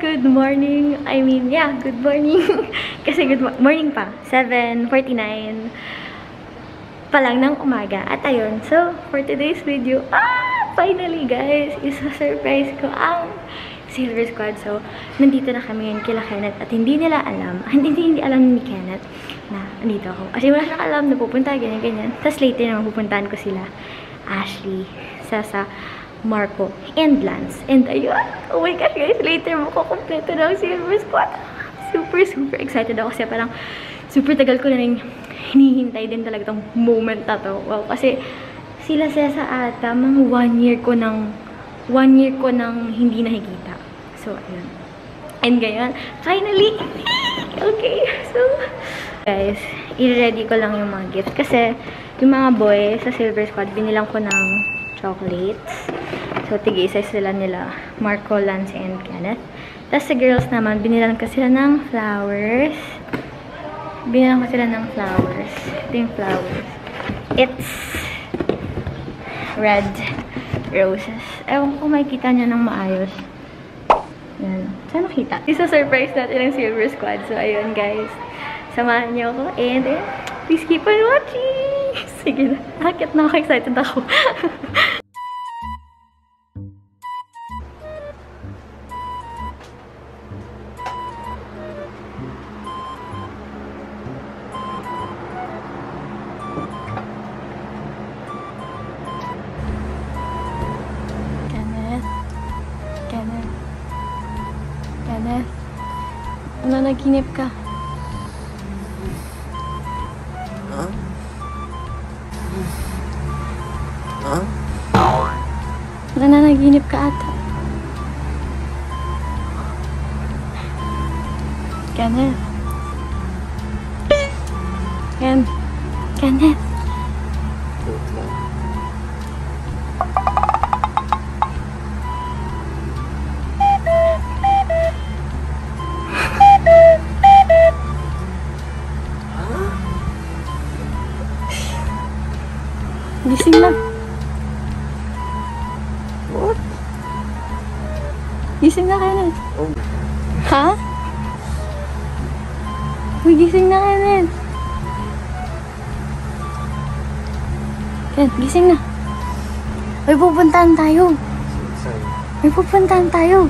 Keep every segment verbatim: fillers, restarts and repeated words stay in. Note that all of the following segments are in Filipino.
good morning. I mean, yeah, good morning. Kasi good mo morning pa. seven forty-nine pa lang ng umaga. At ayun, so for today's video, ah, finally guys, isa-surprise ko ang Silver Squad. So, nandito na kami ngayon kila Kenneth at hindi nila alam, hindi, hindi alam ni Kenneth na nandito ako. Kasi wala siya alam na pupunta, ganyan-ganyan. Tapos later naman pupuntaan ko sila, Ashley, Sasa, Marco, and Lance. And ayun, oh my gosh guys, later makukompleto na ang Silver Squad. Super, super excited ako kasi parang super tagal ko na rin hinihintay din talaga itong moment na to. Wow, kasi sila Sesa at tamang one year ko ng one year ko ng hindi nakikita. So, ayun. And ganyan, finally, okay, so, guys, i-ready ko lang yung mga gifts kasi yung mga boy sa Silver Squad, binilang ko ng chocolates. So, tig-isa sila nila, Marco, Lance, and Kenneth. Tapos sa girls naman, binilan ko sila ng flowers. Binilan ko sila ng flowers. Ito yung flowers. It's red roses. Ewan ko makikita niya ng maayos. Yan. Saan nakita? Isa-surprise natin ang Silver Squad. So, ayun guys. Samahan niyo ako. And then, please keep on watching! Sige na. Nakakit na ako. Excited ako. Nanaginip ka. Huh? Huh? Nanaginip ka ata. Kenneth. Ken. Kenneth. Gising lang. What? Gising na kayo. Oh. Ha? Uy, gising na kayo. Yan, gising na. Uy, pupuntaan tayo. Uy, pupuntaan tayo.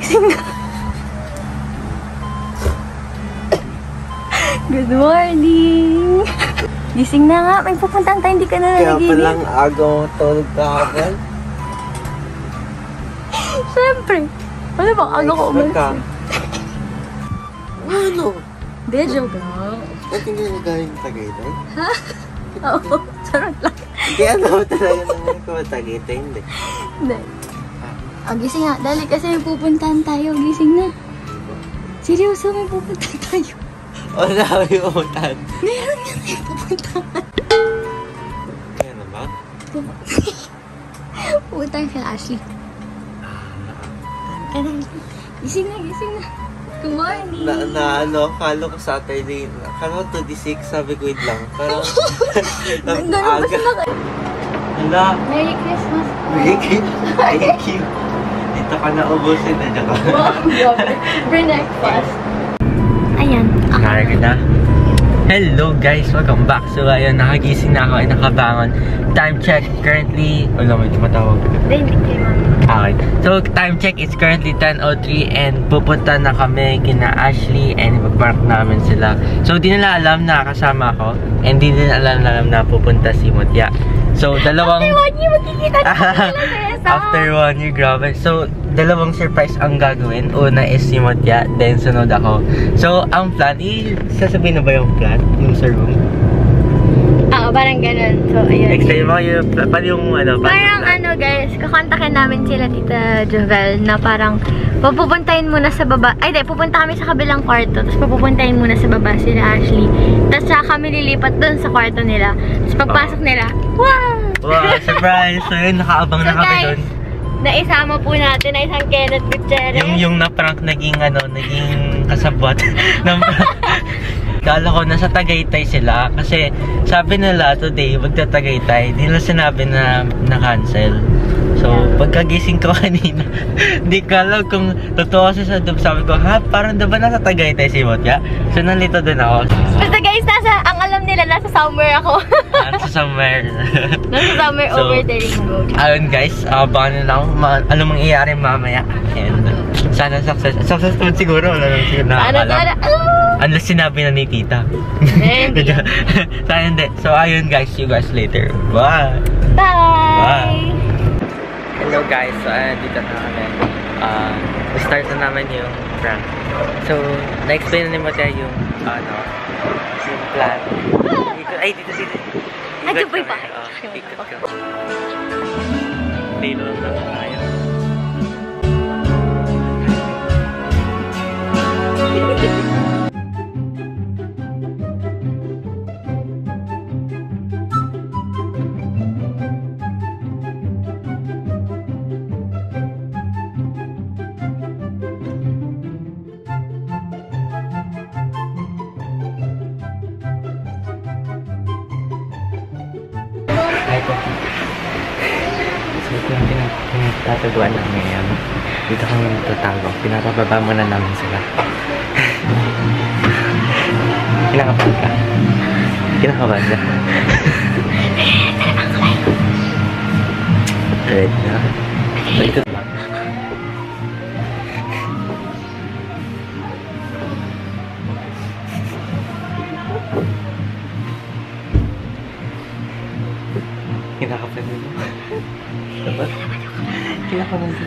Gising na. Good morning! Gising na nga, may pupuntaan tayo, hindi ka na nanaginip. Kaya palang agaw tulog ka agad? Siyempre! Ano bang agaw ko umalis? Ano? Hindi, joke lang. Ba't hindi na galing Tagaytay? Ha? Oo, charot lang. Hindi, ano ba talaga naman kung Tagaytay? Hindi. Hindi. O, gising na. Dali kasi may pupuntaan tayo, gising na. Seryoso, may pupuntaan tayo. Wala ko yung umutan. Meron nga na yung pupuntahan. Kaya na ba? Pupuntahan ka, Ashley. Gising na, gising na. Good morning. Na, na ano, kala ko Saturday. Kala ko twenty-six, sabi ko wait lang. Parang, nag-aga. Hala. Merry Christmas. Merry Christmas. Thank you. Dito ka na ubusin na dyan ka. Wow, grabe. Brenak fast. Na. Hello guys! Welcome back! So ayun, nakagising na ako ay nakabangon. Time check currently... Wala, may tumatawag. Okay. So time check is currently ten oh three and pupunta na kami kina Ashley and ipapark namin sila. So di nila alam na kasama ako and di nila alam na, alam na pupunta si Mutya. So dalawang... After one year magkikita na After one year, grabe. So dalawang surprise ang gagawin. Una is si Mutya, then sunod ako. So, ang plan, eh, sasabihin na ba yung plan? Yung sa room? Oo, parang ganun. So, ayun. Explain mo yung, paano yung ano? Parang ano guys, kakontakin namin sila Tita Jovel na parang pupuntahin muna sa baba. Ay, di, pupunta kami sa kabilang kwarto. Tapos pupuntahin muna sa baba sila Ashley. Tapos saka kami lilipat dun sa kwarto nila. Tapos pagpasok nila, wow! Wow, surprise! So, yun, nakaabang na kami dun. Naisama po natin na isang Kenneth Gutierrez. Yung, yung na-prank naging ano, naging kasabot. Kala ko, nasa Tagaytay sila. Kasi sabi nila today, magta-Tagaytay. Hindi nila sinabi na na-cancel. So, pagkagising ko kanina, di ko alam kung totoo kasi sa dub. Sabi ko, ha? Parang diba nasa Tagaytay si Mutya? So, nalito din ako. Basta guys, nasa, ang alam nila, nasa summer ako. Nasa summer. Nasa summer so, over the rainbow. Ayun guys, abangan nila ako alam mong iyari mamaya. And sana success. Successful siguro. Alam mo siguro na alam. Sana, oh! Unless sinabi na ni Tita. Sana hindi. So, ayun guys, see you guys later. Bye! Bye! Bye! Hello guys, so ayan, dito na kami. Uh, start na naman yung prank. So, na-explain na ni Mutya yung, ano, yung plan. Ay, dito, dito. Ay, dito ba yung oh, ikot ka. Dito na tayo. So, ito yung pinatataguan namin yan. Dito kami natatago. Pinapababa muna namin sila. Kinakabahan ka. Kinakabahan ka. Alright na. So, ito lang. Kinakabahan mo. Dapat? Kinakabahan ka.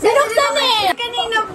Binuksan eh! Kanina,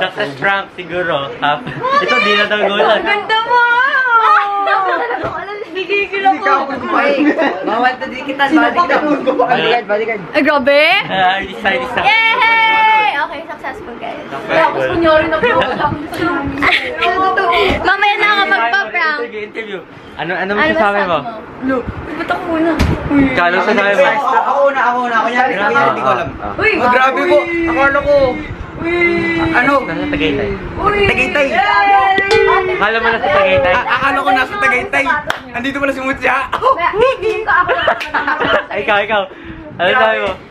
Success prank siguro. Ito di na daw gulat. Ang ganda mo! Nagigil ako. Bawal na din kita. Bodyguard, bodyguard. Ay, grabe! Yay! Okay, successful guys. Tapos kunyari na po. Mamaya na ako magpa-prank. Interview. Ano ano masasabi mo? Look, ba't ako muna? Kalo sa namin ba? Ako na, ako na. Kunyari, hindi ko alam. Uy! Grabe po! Akala ko! Ano? Nasa Tagaytay. Tagaytay! Akala mo nasa Tagaytay? Akala ko nasa Tagaytay! Andito mo na si Mutya! Ikaw, ikaw! Ano sabi mo?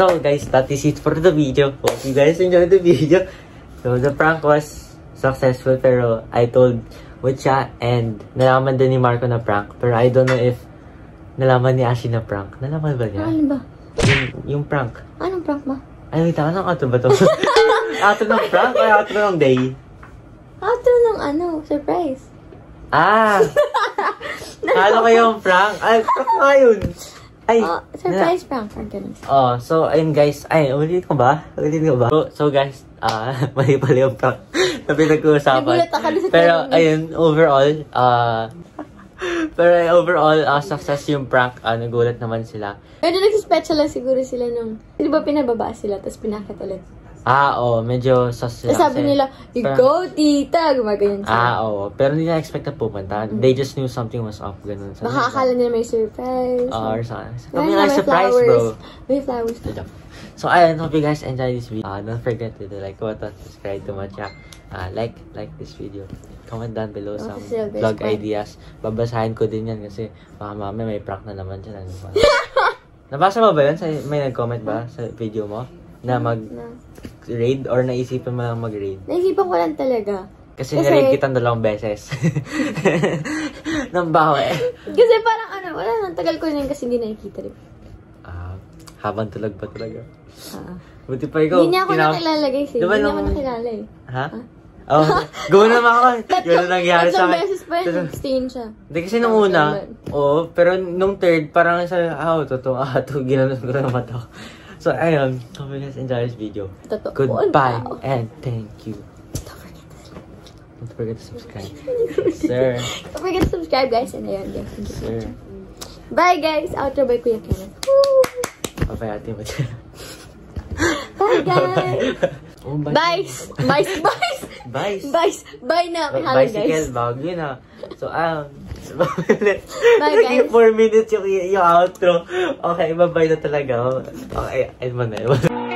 So guys, that is it for the video. Hope you guys enjoyed the video. So the prank was successful, pero I told Mutya and nalaman din ni Marco na prank. Pero I don't know if nalaman ni Ashley na prank. Nalaman ba niya? Ano ba? Yung, yung prank. Anong prank ba? Ay, wait, anong ato ba to? Ato ng prank o ato ng day? Ato ng ano, surprise. Ah! Ano kayong prank? Ay, prank nga yun. Ay, oh, surprise prank for goodness. Oh, so ayun guys, ay ulit ko ba? Ulit ko ba? So, so guys, ah, uh, mali pala yung prank na pinag-uusapan. Pero ayun, overall, ah, uh, pero ay, overall, uh, success yung prank. Uh, nagulat naman sila. Medyo nagsuspecha lang siguro sila nung, di ba pinababa sila, tapos pinakit ulit. Ah, oo, oh, medyo sus sila. Sabi nila, you go, tita, gumaganyan sila. Ah, oo, oh, pero hindi na-expect na pupunta. Mm. They just knew something was off, ganun. Sabi baka akala nila may surprise. Oo, or saan. Kami nga surprise, bro. May flowers. So, ayun, hope you guys enjoy this video. Uh, don't forget to like, button, subscribe to my channel. Uh, like, like this video. Comment down below oh, some vlog ideas. Babasahin ko din yan kasi baka mami may prank na naman siya. Nabasa mo ba yun? May nag-comment ba sa video mo? Na mag-raid or naisipan mo lang mag-raid? Naisipan ko lang talaga. Kasi, kasi niraid kitang dalawang beses. Nang bawi. Kasi parang ano, wala nang tagal ko yun kasi hindi nakikita rin. Ah, uh, habang tulog ba talaga? Uh, Buti pa ikaw. Hindi niya ako nakilala guys eh. Diba hindi niya ako nakilala eh. Ha? Huh? Oh, gawin naman ako. Yun ang nangyari sa akin. Tatlong beses pa yun, sixteen siya. Hindi kasi nung una, oo, pero nung third, parang sabi, ah, totoo, ah, ito, ginanong ko naman ako. So, ayun, hope you guys enjoy this video. Totoo. Goodbye, wow. And thank you. Don't forget to subscribe. Don't forget to subscribe. Sir. Don't forget to subscribe, guys. And ayun, guys. Thank you. Sir. Bye, guys. Outro by Kuya Kenneth. Woo! Bye-bye, Ate Mutya. Bye, guys. Oh, bye. Bye. Bye. Bye. Bye. Bye na. May halang, guys. Bicycle bag, yun ah. So, ayun. Bye guys. four minutes yung, yung outro. Okay, bye-bye na talaga. Okay, ayun mo na.